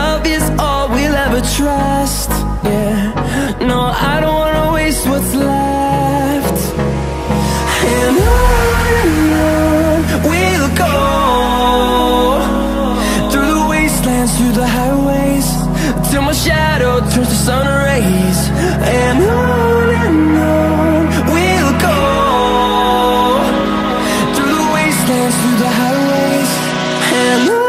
love is all we'll ever trust. Yeah, no, I don't wanna waste what's left. And on we'll go, through the wastelands, through the highways, till my shadow turns to sun rays. And on we'll go, through the wastelands, through the highways, and on.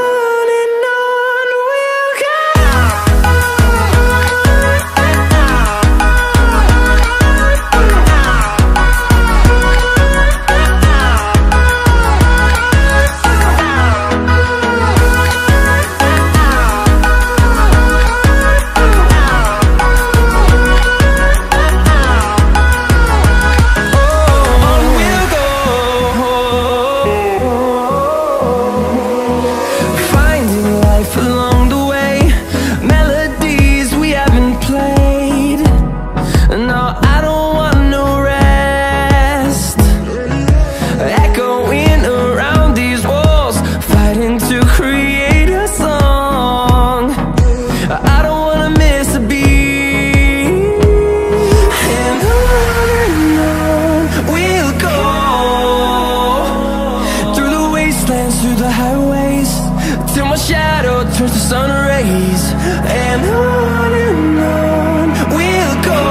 Through the highways, till my shadow turns to sun rays, and on we'll go,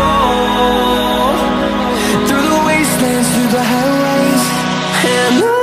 through the wastelands, through the highways, and on.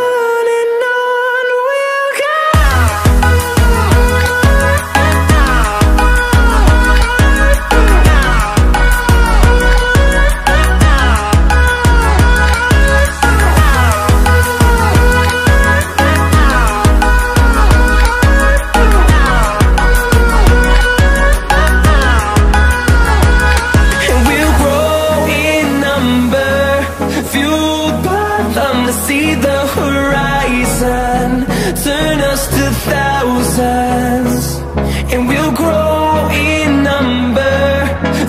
See the horizon, turn us to thousands, and we'll grow in number,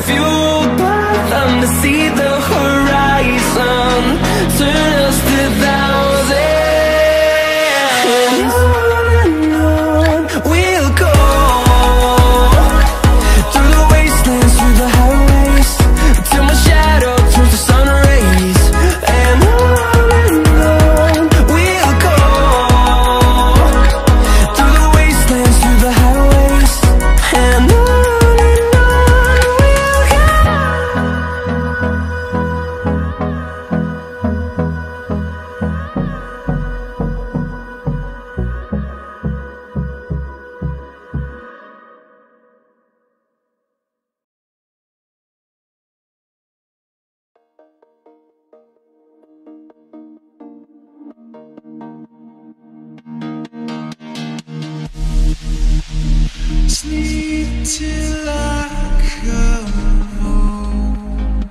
fueled by them to see the horizon, turn us to thousands, and on we'll go, through the wastelands, through the highways, till my shadow turns to sun rays, and on. Sleep till I come home,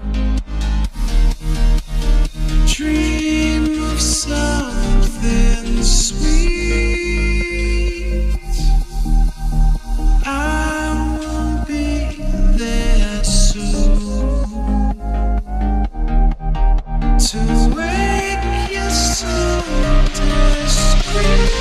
dream of something sweet. I won't be there soon to wake you so discreet.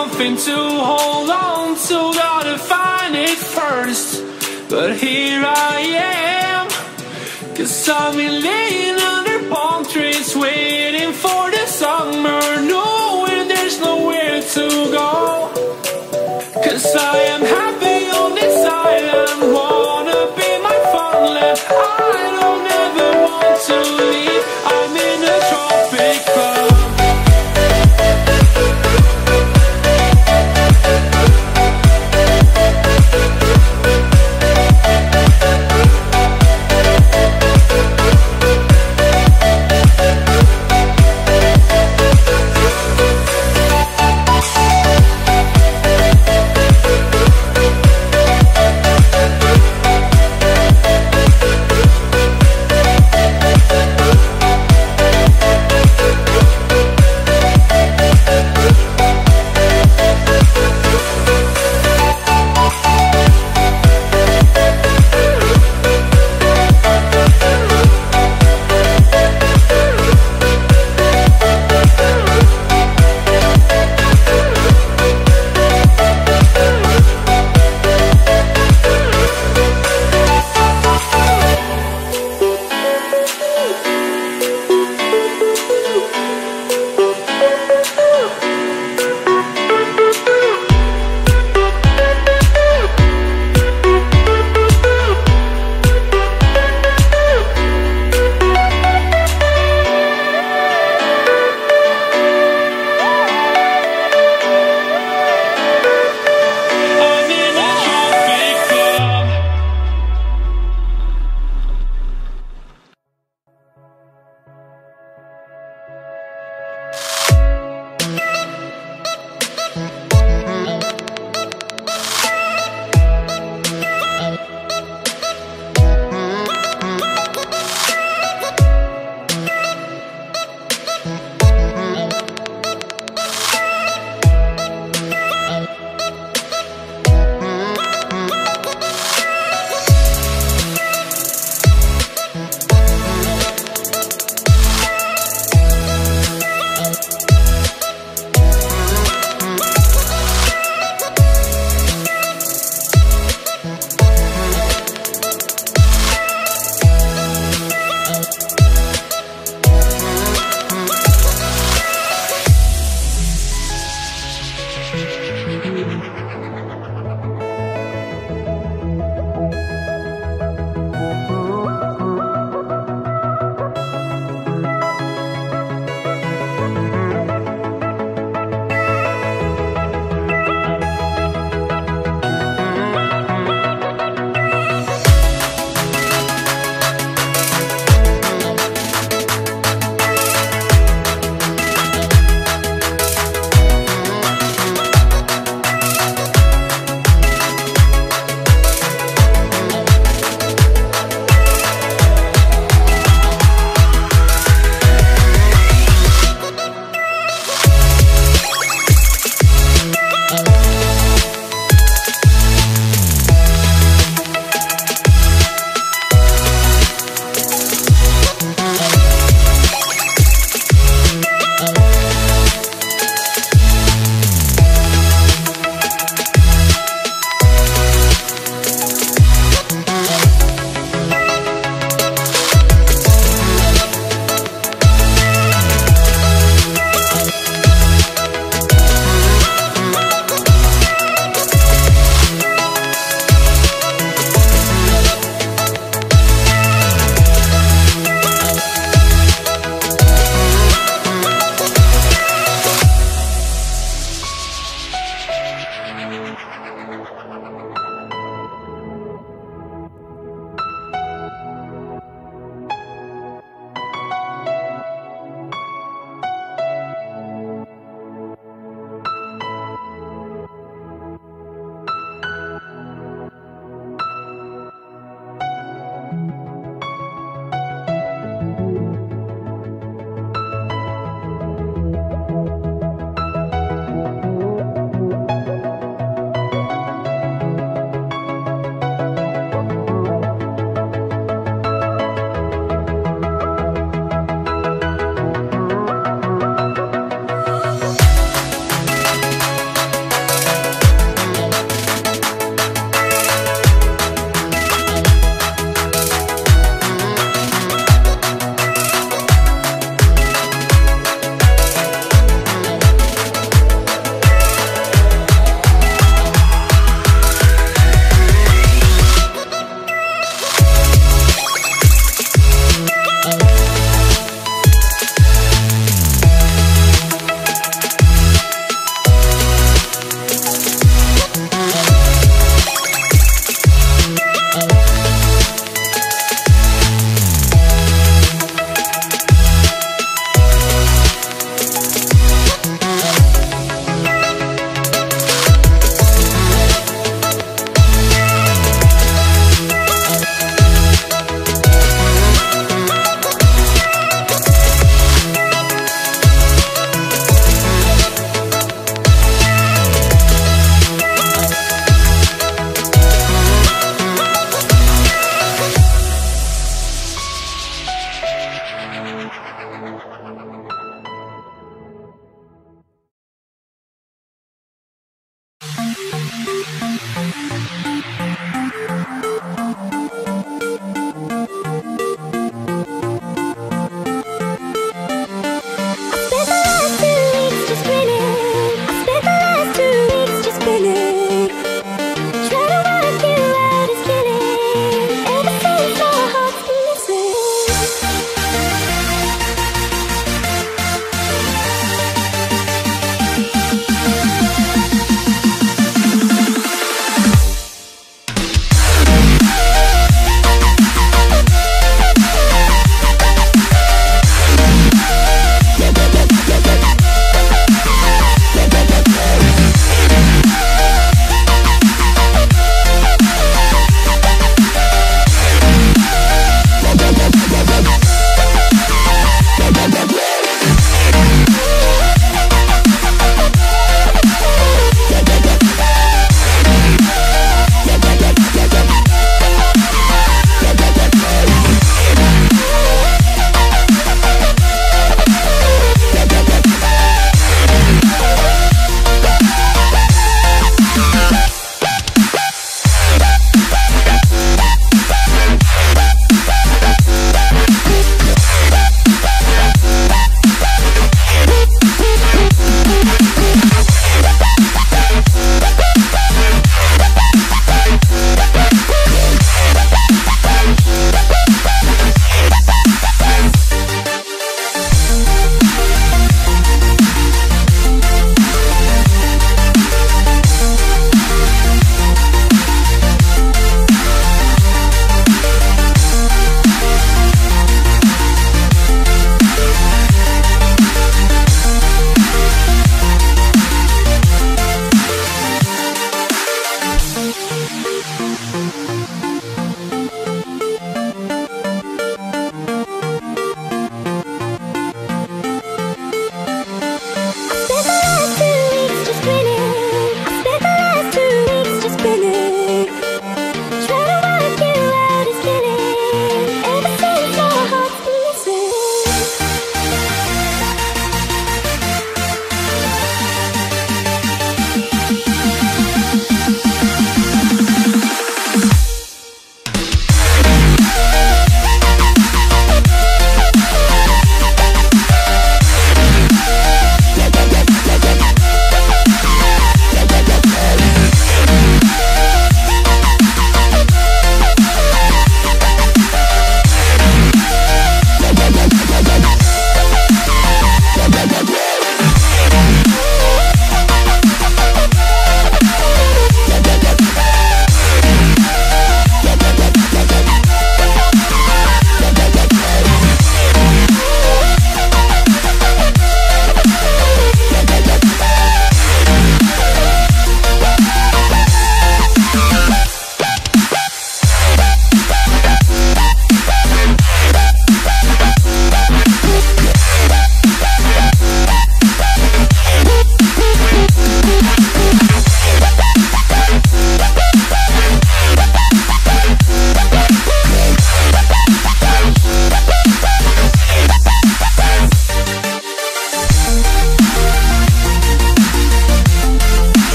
Something to hold on to, gotta find it first. But here I am, 'cause I've been laying under palm trees, waiting for the summer, knowing there's nowhere to go. 'Cause I am happy on this island, wanna be my farmland. I don't ever want to leave. I'm in a tropic club.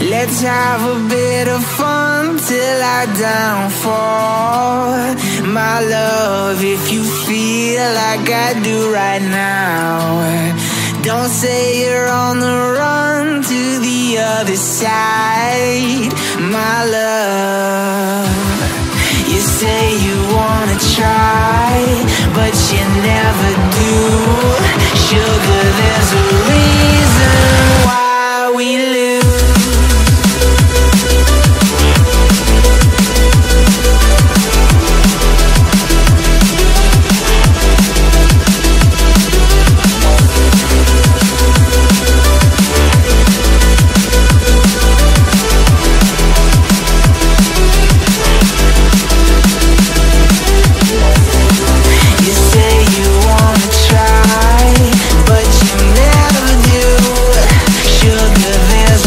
Let's have a bit of fun till I downfall. My love, if you feel like I do right now, don't say you're on the run to the other side. My love, you say you wanna try, but you never do. Sugar, there's a reason why we live. Sugar, there's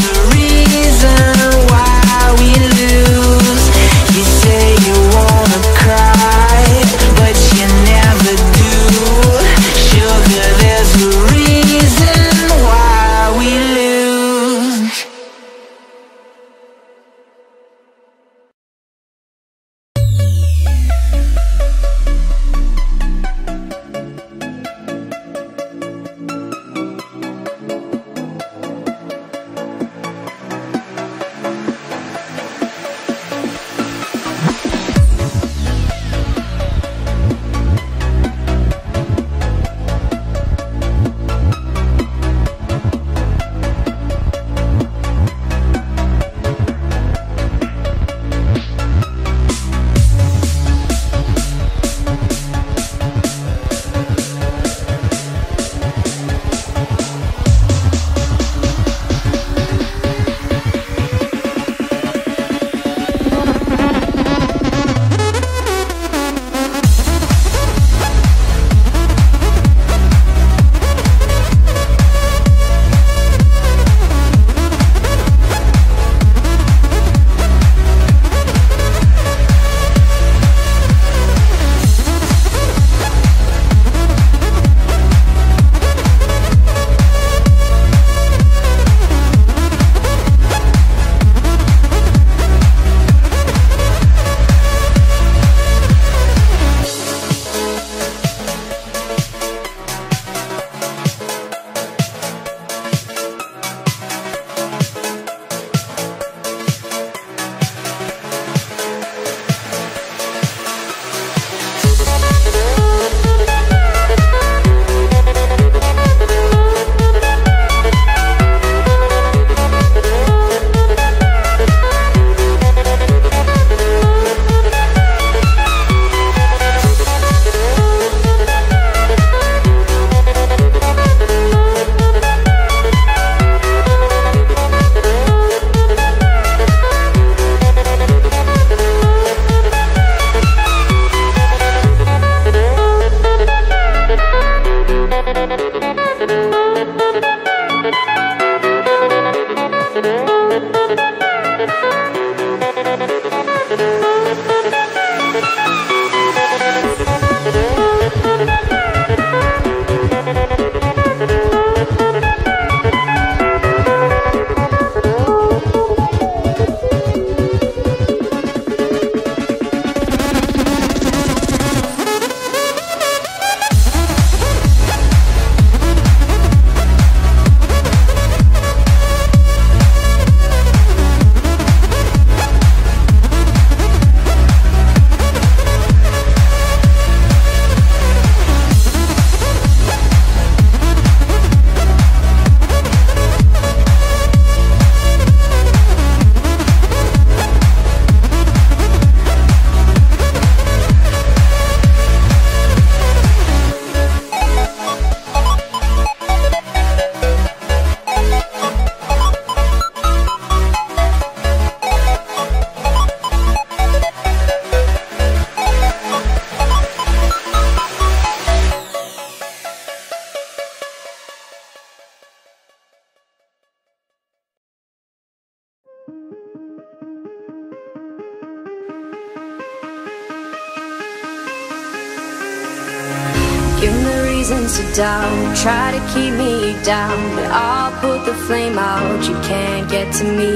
hands are down, try to keep me down, but I'll put the flame out, you can't get to me.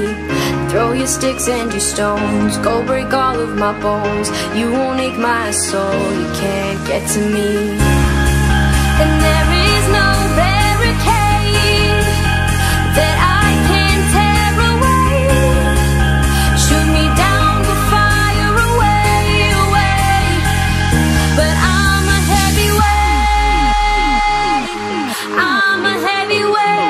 Throw your sticks and your stones, go break all of my bones, you won't ache my soul, you can't get to me. And there is no barricade that I can tear away. Shoot me down but fire away, away, but I'm a heavyweight, I'm a heavyweight.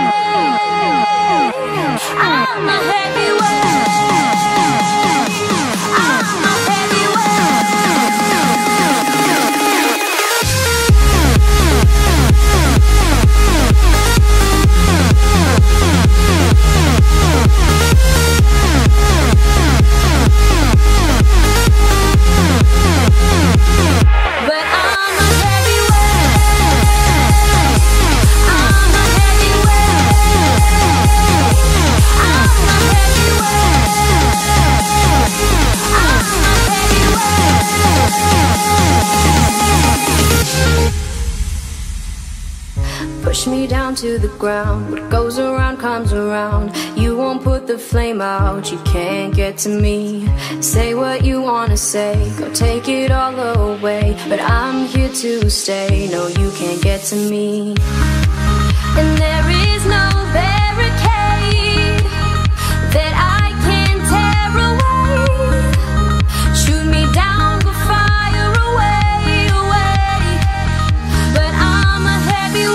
Push me down to the ground, what goes around comes around, you won't put the flame out, you can't get to me. Say what you wanna say, go take it all away, but I'm here to stay, no you can't get to me. And there is no barricade that I can tear away. Shoot me down but fire away, away, but I'm a heavyweight.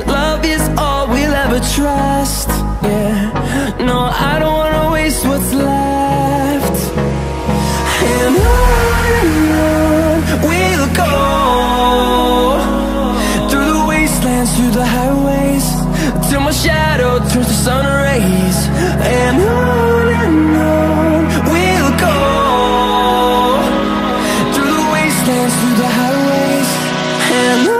love is all we'll ever trust. Yeah, no, I don't wanna waste what's left. And on we'll go, through the wastelands, through the highways, till my shadow turns to sun rays. And on we'll go, through the wastelands, through the highways, and on.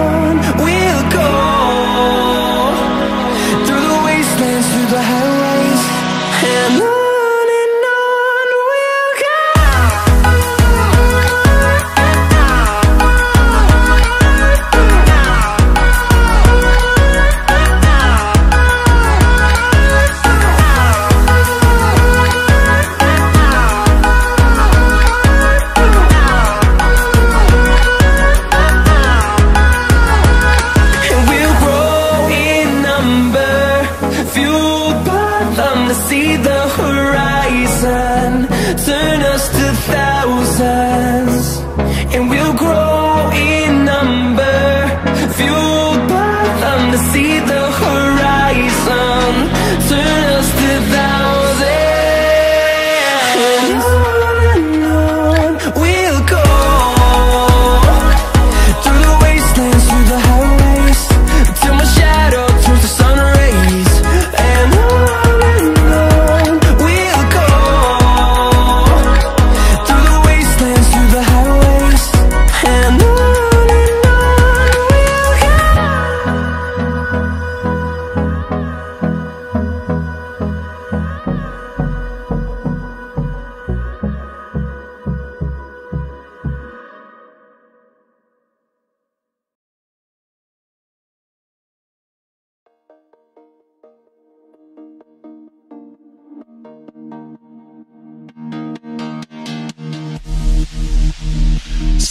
we'll go, through the wastelands, through the highways, and on. See the horizon, turn us to thousands, and we'll grow in number, fueled by them. To see the horizon, turn us to thousands, and on we'll go, through the wastelands, through the highways, till my shadow turns to sun rays, and on.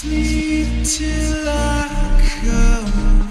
Sleep till I come.